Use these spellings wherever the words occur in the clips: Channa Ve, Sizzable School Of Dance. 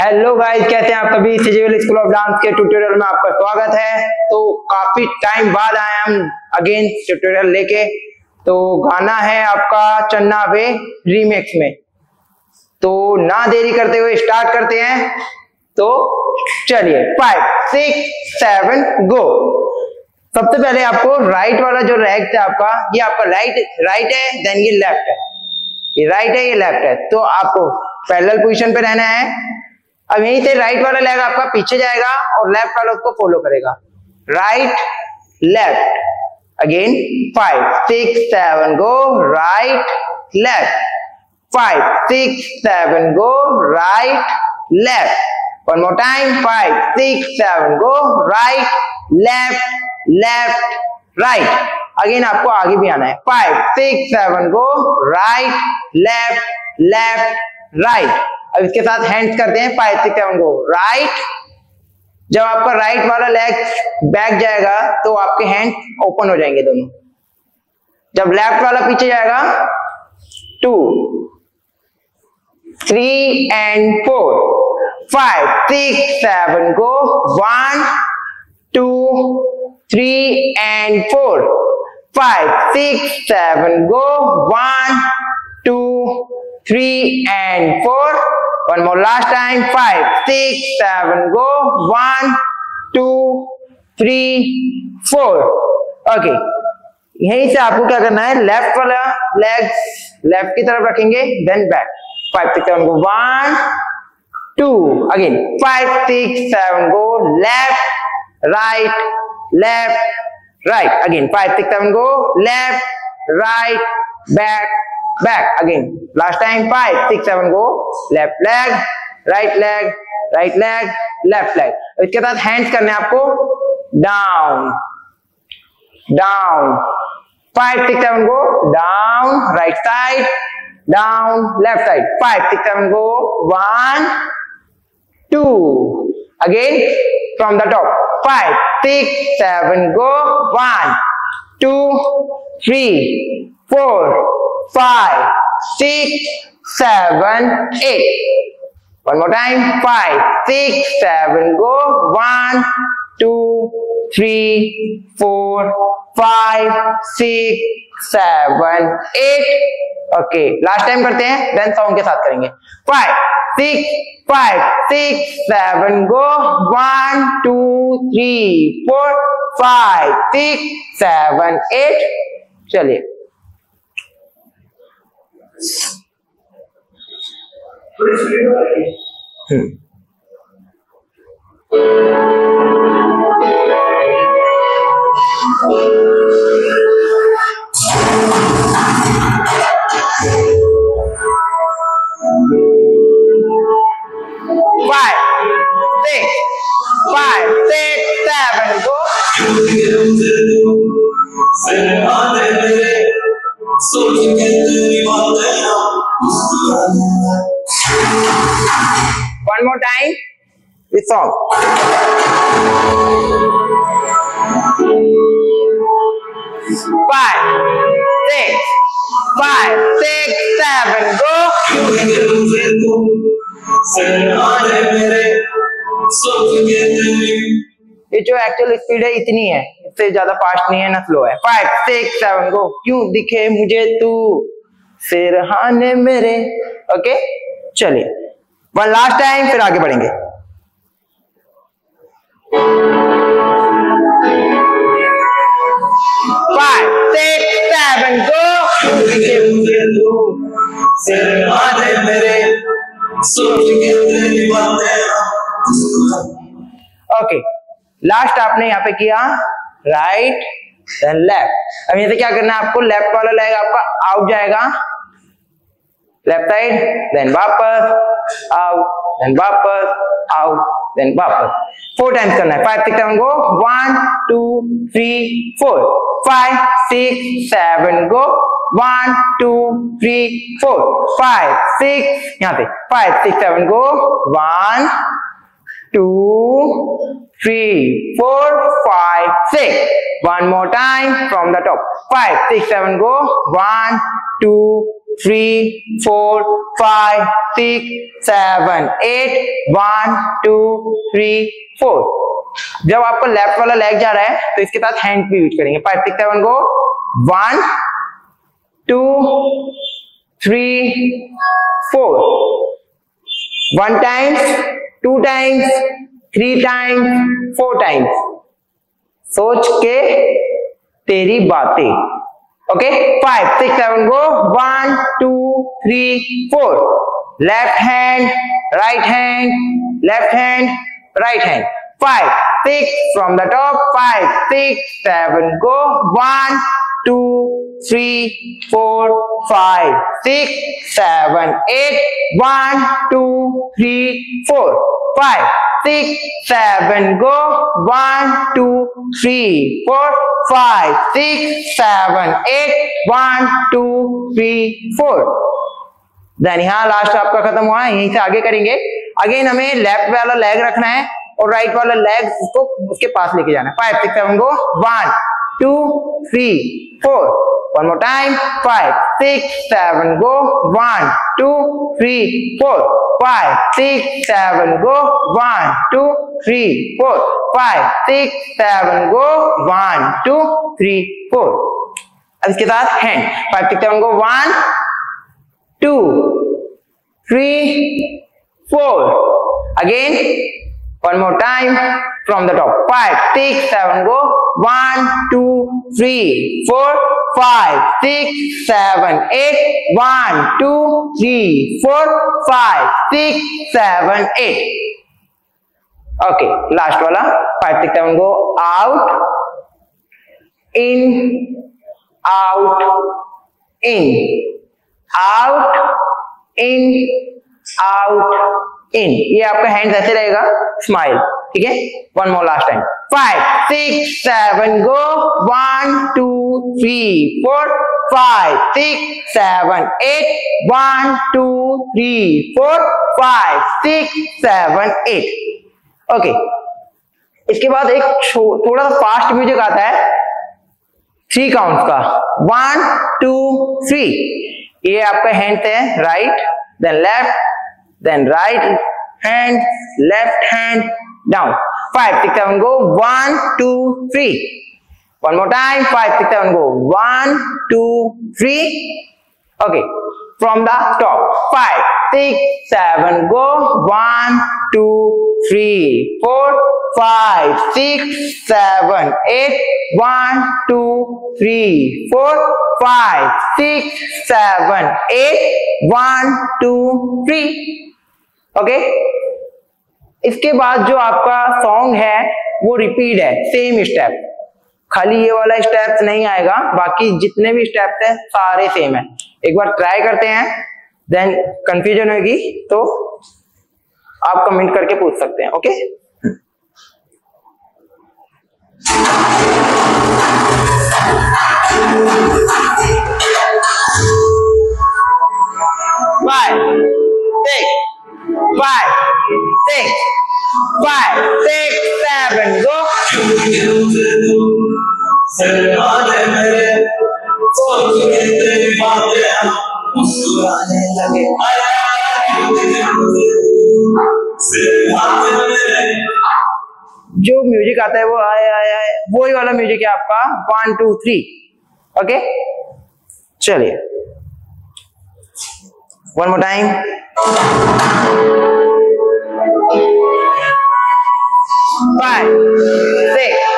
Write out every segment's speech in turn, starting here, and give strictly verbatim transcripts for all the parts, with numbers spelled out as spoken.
Hello guys, कैसे हैं आप सभी। सिजुअल स्कूल ऑफ डांस के ट्यूटोरियल में आपका स्वागत है। तो काफी टाइम बाद आए हम अगेन ट्यूटोरियल लेके। तो गाना है आपका चन्ना वे रीमेक्स में। तो ना देरी करते हुए स्टार्ट करते हैं। तो चलिए फाइव सिक्स सेवन गो। सबसे पहले आपको राइट वाला जो रैग है आपका, ये आपका राइट राइट है, देन ये लेफ्ट है, ये राइट है, ये लेफ्ट है। तो आपको पैरेलल पोजीशन पे रहना है। अब यहीं से राइट वाला लेग आपका पीछे जाएगा और लेफ्ट वाला उसको फॉलो करेगा। Right left again five six seven go, right left five six seven go, right left. One more time five six seven go, right left left right. Again आपको आगे भी आना है। Five six seven go, right left left right. अब इसके साथ hands करते हैं five six seven go right. जब आपका राइट वाला लेग बैक जाएगा तो आपके हैंड ओपन हो जाएंगे दोनों। जब लेफ्ट वाला पीछे जाएगा, two three and four five six seven go, one two three and four five six seven go, one two three and four. One more last time, five, six, seven, go. One, two, three, four. Okay. यहीं से आपको क्या करना है? Left वाला legs left की तरफ रखेंगे, then back. Five, six, seven, go. One, two. Again. Five, six, seven, go. Left, right, left, right. Again. Five, six, seven, go. Left, right, back. Back again. Last time. Five, six, seven. Go. Left leg, right leg, right leg, left leg. इसके साथ hands करने आपको down, down. Five, six, seven. Go. Down. Right side. Down. Left side. Five, six, seven. Go. One, two. Again from the top. Five, six, seven. Go. One, two, three, four. Five, six, seven, eight. One more time. Five, six, seven. Go. One, two, three, four, five, six, seven, eight. Okay. Last time करते हैं. Then song के साथ करेंगे. Five, six, five, six, seven. Go. One, two, three, four, five, six, seven, eight. चलिए. Five, six, five, six, seven, go. सोच के तेरी बातें हम। One more time, this song. Five, six, five, six, seven, go. ये जो actual speed है इतनी है, से ज्यादा फास्ट नहीं है ना स्लो है। Five six seven go. क्यों दिखे मुझे तू सिरहाने मेरे। ओके चलिए वन लास्ट टाइम, फिर आगे बढ़ेंगे। Five six seven go. क्यों दिखे मुझे तू सिरहाने मेरे, सोच के तेरी बातें। ओके लास्ट आपने यहाँ पे किया राइट देन लेफ्ट। अब ये क्या करना है आपको? लेफ्ट वाला लेग आपका आउट जाएगा, लेफ्ट साइड, देन वापस आउट, देन वापस आउट, देन वापस। फोर टाइम्स करना है। Five six seven go, one two three four five six seven go, one two three four five six. यहाँ पे five six seven go, one two three, four, five, six. One more time from the top. Five, six, seven, go. One, two, three, four, five, six, seven, eight, one, two, three, four. जब आपको left वाला leg जा रहा है तो इसके साथ hand भी यूज करेंगे. फाइव सिक्स सेवन को one two three four, one times, two times, three times, four times. सोच के तेरी बातें. Okay, five six seven go one two three four. Left hand right hand left hand right hand. Five six from the top. Five six seven go one two three four five six seven eight. One two three four. Five six seven go one two three four five six seven eight. One two three four. Then यहाँ last आपका खत्म हुआ है. यहीं से आगे करेंगे. Again हमें लेफ्ट वाला लेग रखना है और राइट वाला लेग को उसके पास लेके जाना है. Five six seven go one two three four. One more time. Five six seven go one two three four. Five, six, seven, go. One, two, three, four. Five, six, seven, go. One, two, three, four. अब इसके साथ hand. Five, six, seven, go. One, two, three, four. Again, one more time from the top. Five, six, seven, go. One, two, three, four. Five, six, seven, eight. One, two, three, four, five, six, seven, eight. Okay, last वाला. Five, six, seven, go out, in, out, in, out, in, out, in. ये आपका hand ऐसे रहेगा. Smile. ठीक है. One more last time. Five, six, seven, go. One, two. Three, four, five, six, seven, eight. One, two, three, four, five, six, seven, eight. Okay. इसके बाद एक थोड़ा सा फास्ट म्यूजिक आता है थ्री काउंट का. One two three. ये आपका हैंड है. Right then left then right hand left hand down. Five six seven go one two three. One more time. Five, six, seven, go. One, two, three. Okay. From the top. Five, six, seven, go. One, two, three, four, five, six, seven, eight. One, two, three, four, five, six, seven, eight. One, two, three. Okay. इसके बाद जो आपका song है वो repeat है. Same step. खाली ये वाला स्टेप्स नहीं आएगा. बाकी जितने भी स्टेप्स हैं सारे सेम है. एक बार ट्राई करते हैं. देन कंफ्यूजन होगी तो आप कमेंट करके पूछ सकते हैं. Okay five six five six five six seven go. मेरे मुस्कुराने लगे जो म्यूजिक आता है वो आया आया है. वही वाला म्यूजिक है आपका वन टू थ्री. ओके चलिए one more time. Five six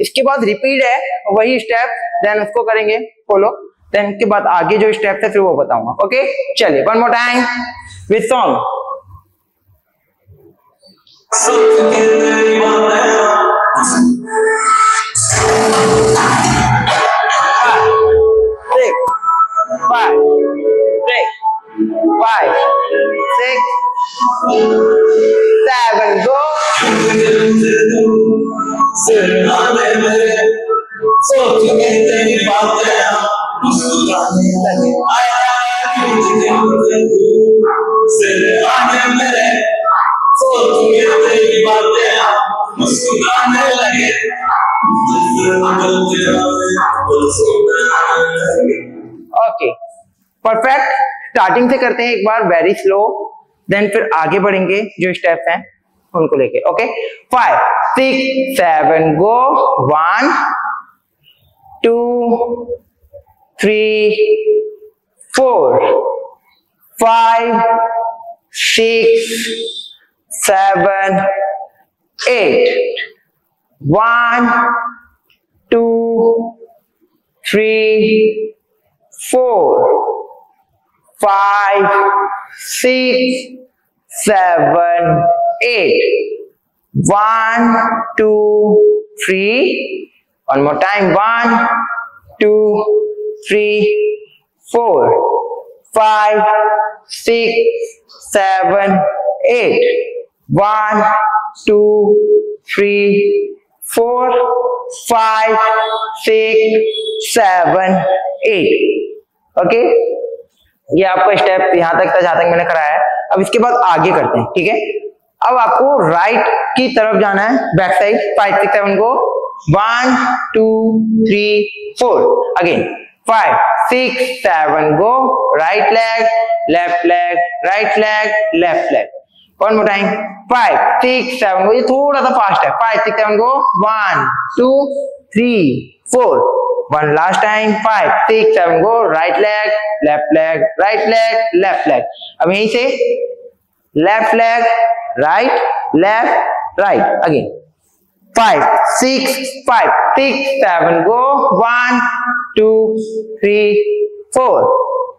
इसके बाद रिपीट है वही स्टेप. देन उसको करेंगे फॉलो. देन के बाद आगे जो स्टेप है फिर वो बताऊंगा. ओके चलिए one more time with song. Five, six, five, six, seven, go. सिरहाने मेरे सोच के तेरी बातें मुस्कुराने लगे. Okay perfect. स्टार्टिंग से करते हैं एक बार वेरी स्लो, देन फिर आगे बढ़ेंगे जो स्टेप्स हैं उनको लेके। Okay five six seven go, one two three four five six seven eight, one two three four five six seven eight, one two three, one more time, one two three four five six seven eight, one two three four five six seven eight. Okay ये आपका step यहां तक था जहां तक मैंने कराया है। अब इसके बाद आगे करते हैं, ठीक है। अब आपको राइट की तरफ जाना है, back side five six seven को, one two three four, again five six seven go, right leg left leg right leg left leg, one more time five six seven go. ये थोड़ा सा फास्ट है, five six seven go, one two three four, one last time five six seven go, right leg left leg right leg left leg. अब यहीं से left leg right left right, again five six five six seven go, one two three four,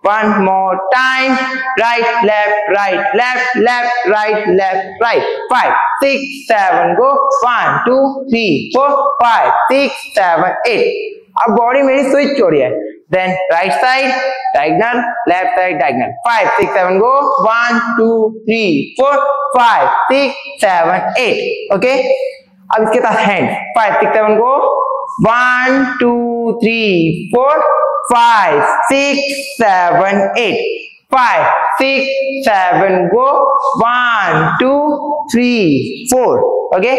one more time right left right left left right left right, five six seven go, one two three four five six seven eight। अब body मेरी switch हो रही है, then right side diagonal left side diagonal, five six seven go, one two three four five six seven eight. Okay अब इसके साथ hand, five six seven go, one two three four five six seven eight, five six seven go, one two three four, okay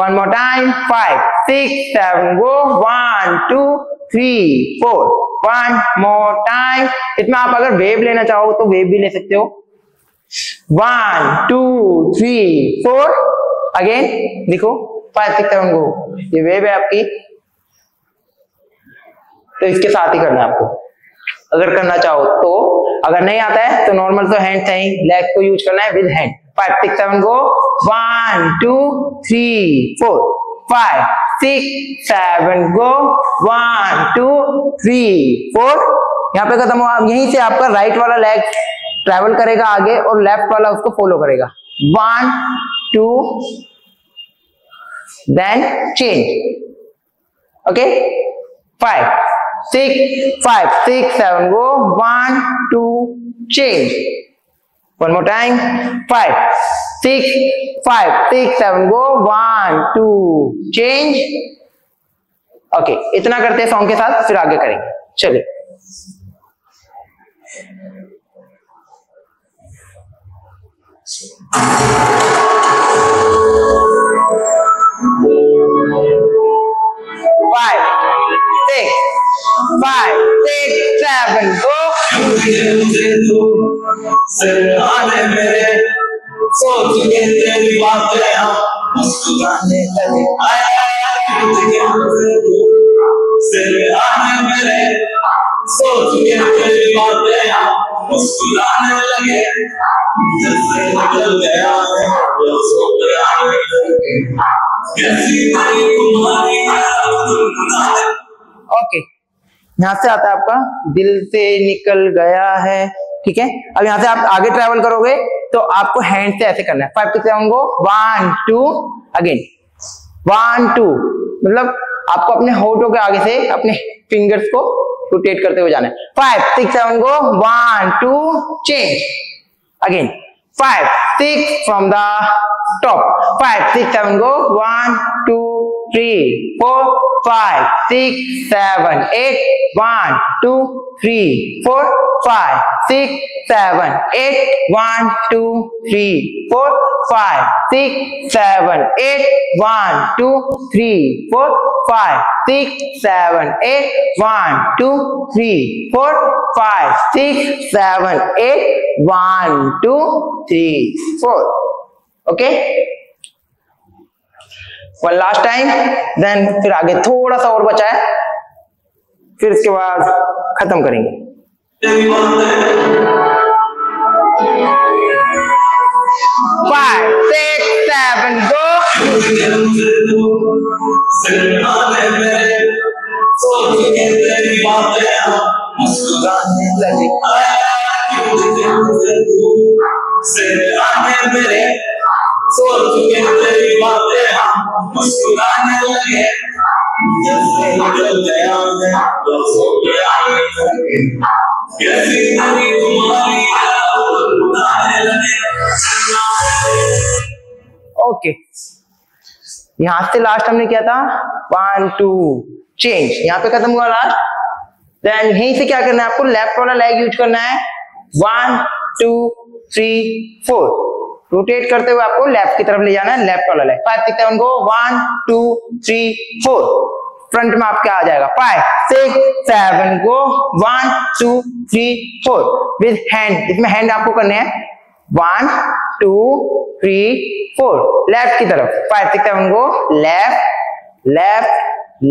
one more time five six seven go, one two three four, one more time. इसमें आप अगर wave लेना चाहो तो wave भी ले सकते हो, one two three four, again देखो फाइव सिक्स सेवन गो, ये वेव है आपकी, तो इसके साथ ही करना है आपको अगर करना चाहो तो। अगर नहीं आता है तो नॉर्मल तो हैंड से ही लेग को यूज करना है with hand. Five six seven go, one two three four, five six seven go, one two three four, यहाँ पे खत्म हो। यहीं से आपका राइट वाला लेग ट्रेवल करेगा आगे और लेफ्ट वाला उसको फॉलो करेगा, one two then change. Okay five six five six seven go, one two change, one more time five six five six seven go, one two change। Okay okay, इतना करते हैं song के साथ, फिर आगे करेंगे। चलिए five six five six seven go, सरहाने मेरे सोच के तेरी बातें हम मुस्कुराने लगे, आया सरहाने मेरे सोच के तेरी बातें हम मुस्कुराने लगे, जैसे निकल गया है मुस्कुराने लगे, कैसी मेरी तुम्हारी याद। ओके यहाँ से आता है आपका दिल से निकल गया है, ठीक है। अब यहाँ से आप आगे ट्रैवल करोगे तो आपको हैंड से ऐसे करना है, five six seven go, one two, again one two, मतलब आपको अपने होठों के आगे से अपने फिंगर्स को रोटेट करते हुए जाना है, five six seven go, one two change, again five six from the top, five six seven go, one two three four five six seven eight, one two three four five six seven eight, one two three four five six seven eight, one two three four five, six, seven, eight. One, two, three, four, five, six, seven, eight. One, two, three, four. Okay. One last time. Then फिर आगे थोड़ा सा और बचा है, फिर इसके बाद खत्म करेंगे. Five, six, seven, go. Okay, यहां से लास्ट हमने क्या था, वन टू चेंज, यहाँ पे खत्म हुआ लास्ट. देन यहीं से क्या करना है आपको, लेफ्ट वाला लेग यूज करना है. One two three four, rotate करते हुए आपको लेफ्ट की तरफ ले जाना है, लेफ्ट वाला leg. Five six seven go, one two three four, front में आपका आ जाएगा. Five six seven go, one two three four with hand, इसमें हैंड आपको करने हैं. One two three four, left की तरफ. Five six seven go, left left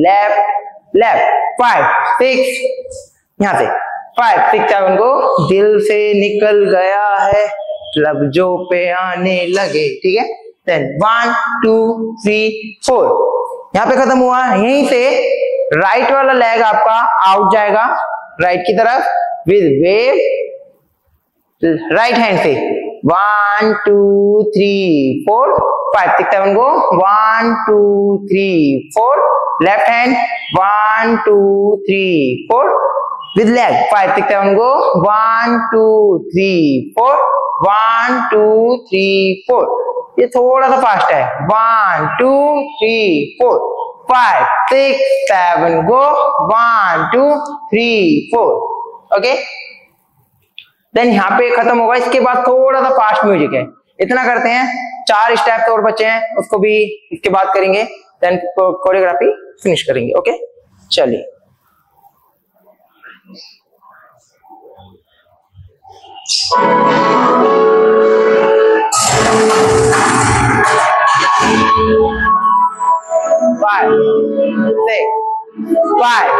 left left. Five six, यहाँ से फाइव सिक्स सेवन गो. दिल से निकल गया है, लफ्जों पे आने लगे, ठीक है. Then one two three four, यहाँ पे खत्म हुआ. यहीं से राइट वाला लेग आपका आउट जाएगा राइट की तरफ विद वेव, राइट हैंड से. One two three four, five six seven go, one two three four, left hand. One two three four with leg. Five six seven go, one two three four, one two three four. ये थोड़ा सा fast है. One two three four, five six seven go, one two three four. Okay, then यहाँ पे खत्म होगा. इसके बाद थोड़ा सा फास्ट म्यूजिक है, इतना करते हैं. चार स्टेप और बचे हैं, उसको भी इसके बाद करेंगे. देन कोरियोग्राफी फिनिश करेंगे. ओके, चलिए. Five, six, five,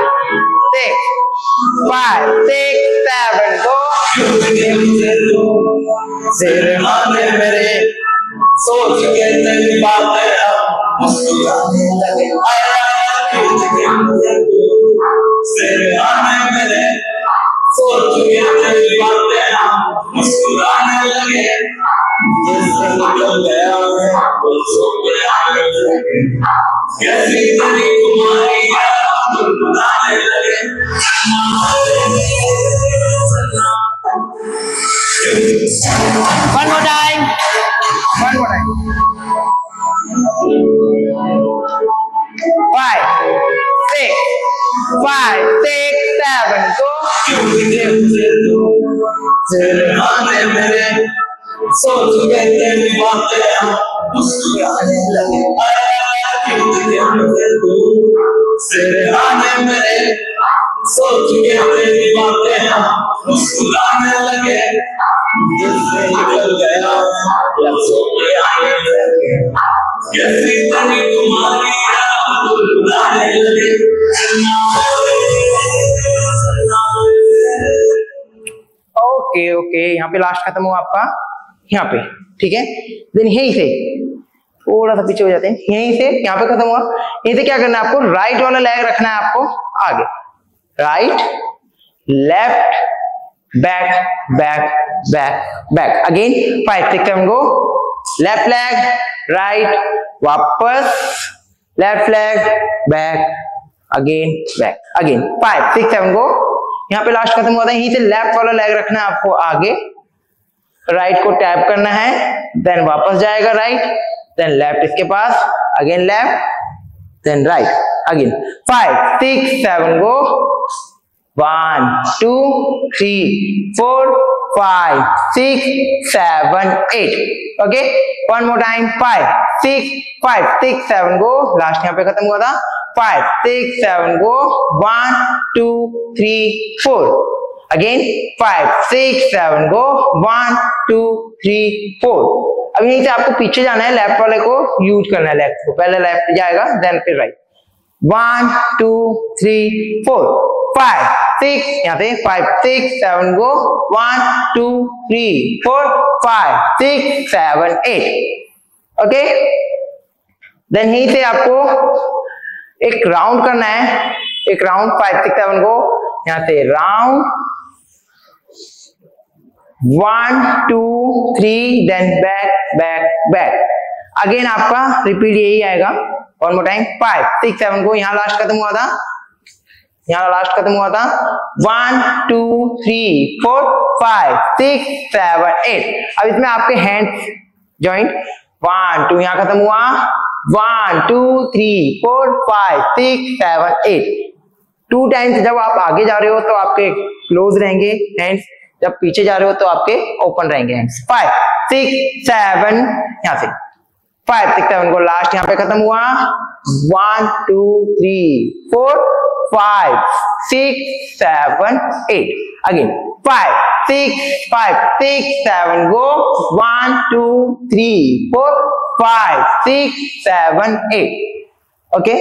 six, five, six, seven, go. One more time. One more time. Five, six, five, six, seven, go. Okay okay, यहाँ पे लास्ट खत्म हुआ आपका यहाँ पे, ठीक है. देन यहीं से थोड़ा सा पीछे हो जाते हैं, यहीं से यहाँ पे खत्म हुआ. यहीं से क्या करना है आपको, राइट वाला लेग रखना है आपको आगे. Right left back back back back again. Five six seven go, left leg right, वापस left leg back again back again. Five six seven go, यहाँ पे लास्ट खत्म हुआ था. यहीं से लेफ्ट वाला लेग रखना है आपको आगे, राइट को टैप करना है. देन वापस जाएगा राइट, देन लेफ्ट इसके पास, again left, then right again. Five six seven go, One, two, three, four, five, six, seven, eight. Okay, one more time. Five, six, five, six, seven. Go. Last यहाँ पे खत्म हुआ था. five, six, seven, go one, two, three, four. Again five, six, seven, go one, two, three, four. अब यहीं से आपको पीछे जाना है, लेफ्ट वाले को यूज करना है, लेफ्ट को पहले लेफ्ट जाएगा देन फिर right. One two three four five six, यहाँ से five six seven go one two three four five six seven eight. Okay then यहीं से आपको एक राउंड करना है, एक round five six seven go, यहाँ से round one two three then back back back. Again आपका रिपीट यही आएगा. One more time five six seven को यहाँ लास्ट खत्म हुआ था, यहाँ लास्ट खत्म हुआ था. One two three four five six seven eight. अब इसमें आपके हैंड्स जॉइंट वन टू यहाँ खत्म हुआ. One two three four five six seven eight. Two times जब आप आगे जा रहे हो तो आपके क्लोज रहेंगे हैंड्स, जब पीछे जा रहे हो तो आपके ओपन रहेंगे हैंड्स. फाइव सिक्स सेवन, यहाँ से फाइव सिक्स सेवन को लास्ट यहाँ पे खत्म हुआ. One two three four five six seven eight. Again five six five six seven go one two three four five six seven eight. Okay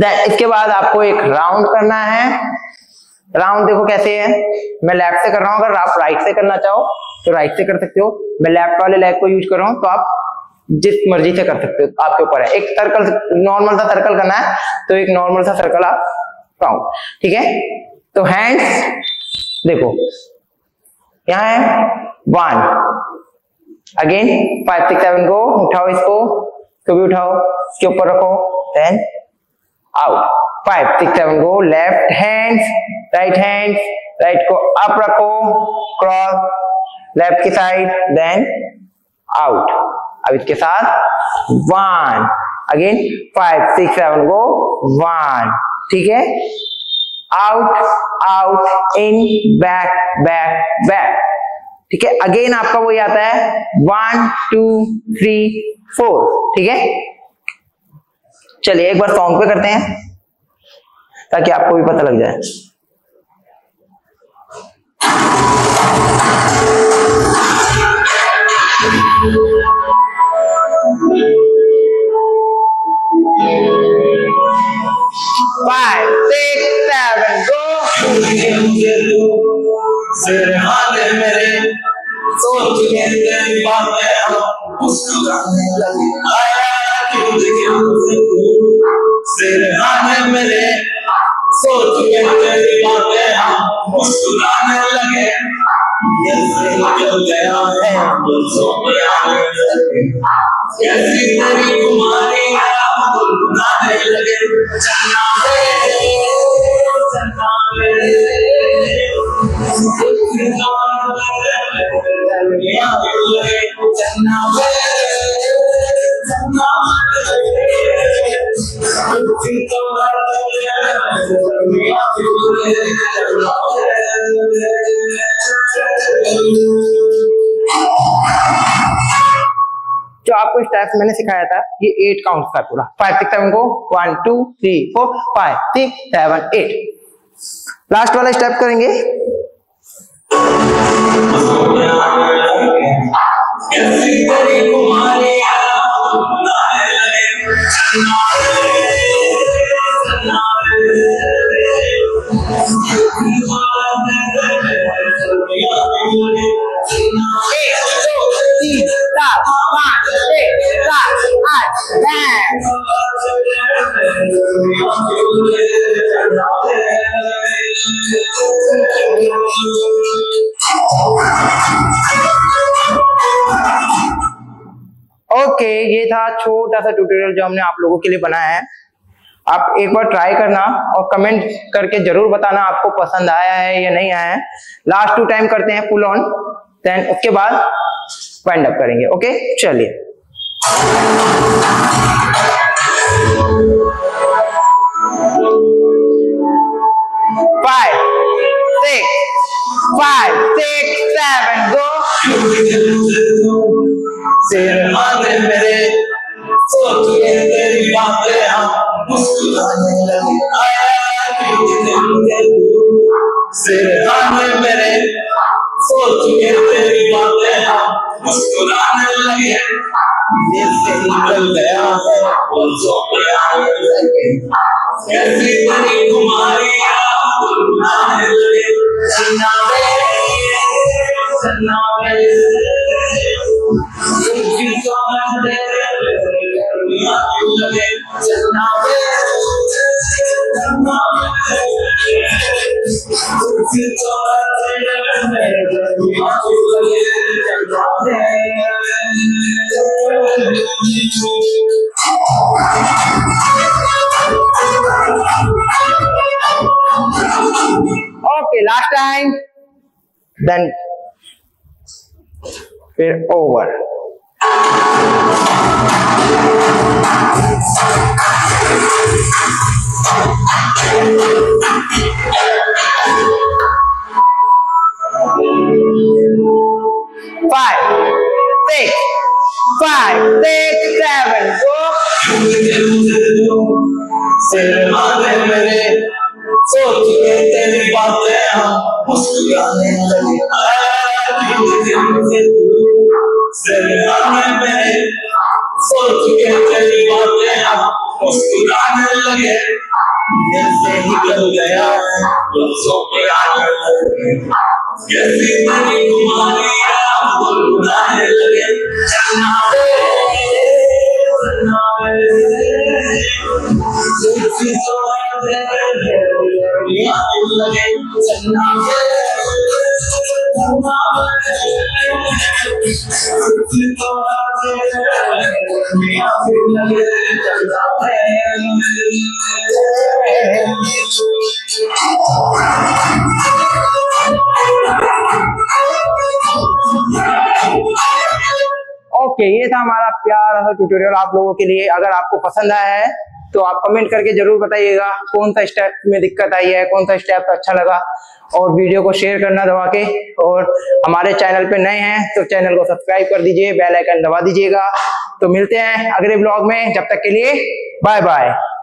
then इसके बाद आपको एक राउंड करना है. राउंड देखो कैसे है, मैं लेफ्ट से कर रहा हूं, अगर आप राइट से करना चाहो तो राइट से कर सकते हो. मैं लेफ्ट वाले लेग को यूज कर रहा हूं तो आप जिस मर्जी से कर सकते हो, आपके ऊपर है. एक सर्कल नॉर्मल सा सर्कल करना है तो एक नॉर्मल सा सर्कल आप राउंड, ठीक है. तो हैंड्स देखो यहाँ है. One again five six seven को उठाओ, इसको तो भी उठाओ, इसके ऊपर रखो then out. Five six seven को left hands right hand, right को अप रखो, क्रॉस लेफ्ट की साइड देन आउट. अब इसके साथ one again five six seven go one, ठीक है. Out out in back back back, ठीक है. अगेन आपका वही आता है वन टू थ्री फोर, ठीक है. चलिए एक बार सॉन्ग पे करते हैं ताकि आपको भी पता लग जाए. Five, six, seven, go. चन्ना वे चन्ना वे चन्ना वे जो आपको स्टेप्स मैंने सिखाया था ये एट काउंट का पूरा. फाइव सिक्स सेवन को one two three four five six seven eight. Last वाला स्टेप करेंगे. ओके ये था छोटा सा ट्यूटोरियल जो हमने आप लोगों के लिए बनाया है. आप एक बार ट्राई करना और कमेंट करके जरूर बताना आपको पसंद आया है या नहीं आया है. लास्ट टू टाइम करते हैं फुल ऑन, देन उसके बाद वाइंड अप करेंगे. ओके चलिए five six five six seven go. तेरे हाथ मेरे सोच के तेरी बातें हम मुस्कुराने लगे सोच के तेरी बातें हैं, मुस्कुराने लगे दिल से निकल गया है वो जो प्यार लगे, कैसी तेरी तुम्हारी आने लगे। चन्ना वे चन्ना वे चन्ना वे Okay, last time, then we're over. Five, six, five, six, seven, go. सोच के तेरी बातें हम मुस्कुराने लगे, सोच के तेरी बातें हम मुस्कुराने लगे, दिल से निकल गया है लफ्जों पे आने लगे, कैसी तेरी तुम्हारी आँख बुलाने लगे। चन्ना वे चन्ना वे लगे, चन्ना वे चन्ना वे चन्ना वे ओके, ये था हमारा प्यारा सा ट्यूटोरियल आप लोगों के लिए। अगर आपको पसंद आया है तो आप कमेंट करके जरूर बताइएगा कौन सा स्टेप में दिक्कत आई है, कौन सा स्टेप अच्छा लगा, और वीडियो को शेयर करना दबा के। और हमारे चैनल पे नए हैं तो चैनल को सब्सक्राइब कर दीजिए, बेल आइकन दबा दीजिएगा। तो मिलते हैं अगले ब्लॉग में, जब तक के लिए बाय बाय।